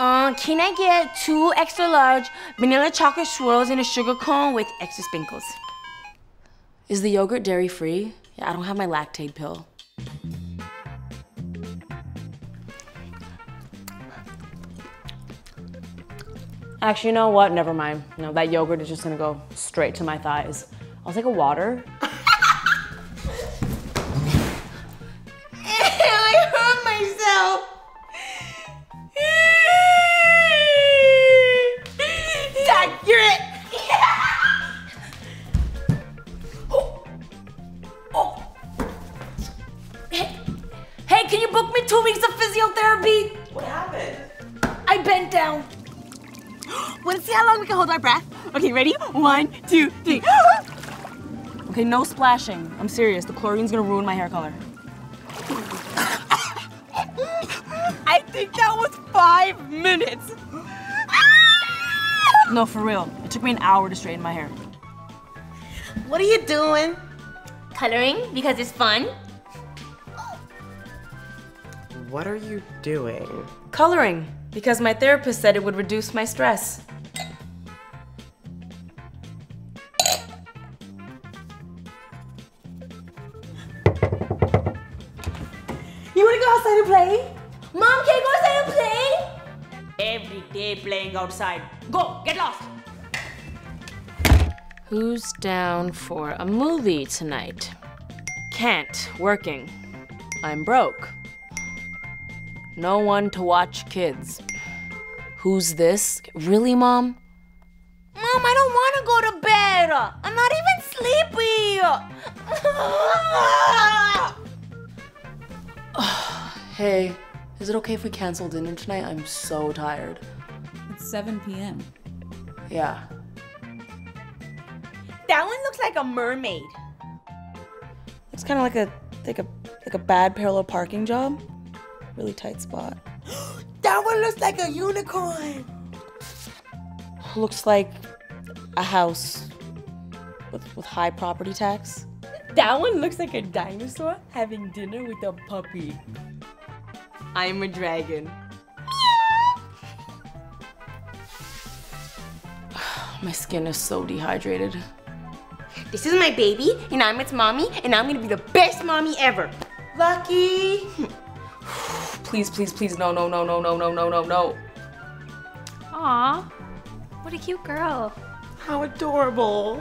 Can I get 2 extra large vanilla chocolate swirls in a sugar cone with extra sprinkles? Is the yogurt dairy free? Yeah, I don't have my Lactaid pill. Actually, you know what? Never mind. No, that yogurt is just gonna go straight to my thighs. I'll take a water. I hurt myself. It's accurate. Oh. Hey, can you book me 2 weeks of physiotherapy? What happened? I bent down. Let's see how long we can hold our breath. Okay, ready? 1, 2, 3. Okay, no splashing. I'm serious. The chlorine's gonna ruin my hair color. I think that was 5 minutes. No, for real. It took me an hour to straighten my hair. What are you doing? Coloring, because it's fun. What are you doing? Coloring, because my therapist said it would reduce my stress. You wanna go outside and play? Mom, can I go outside and play? Every day playing outside. Go, get lost. Who's down for a movie tonight? Can't, working. I'm broke. No one to watch kids. Who's this? Really, Mom? Mom, I don't wanna go to bed. I'm not even sleepy. Hey. Is it okay if we cancel dinner tonight? I'm so tired. It's 7 p.m. Yeah. That one looks like a mermaid. It's kind of like a bad parallel parking job. Really tight spot. That one looks like a unicorn. Looks like a house with high property tax. That one looks like a dinosaur having dinner with a puppy. I'm a dragon. My skin is so dehydrated. This is my baby, and I'm its mommy, and I'm gonna be the best mommy ever. Lucky! Please, please, please, no, no, no, no, no, no, no, no, no. Aw, what a cute girl. How adorable.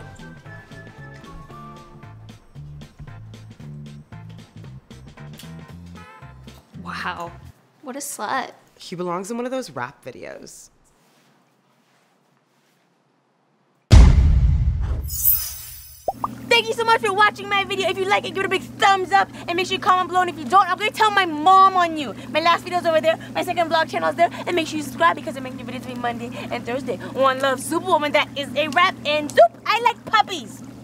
Wow, what a slut. She belongs in one of those rap videos. Thank you so much for watching my video. If you like it, give it a big thumbs up and make sure you comment below. And if you don't, I'm gonna tell my mom on you. My last video's over there, my second vlog channel's there, and make sure you subscribe because I make new videos every Monday and Thursday. One Love Superwoman, that is a wrap, and zoop, I like puppies.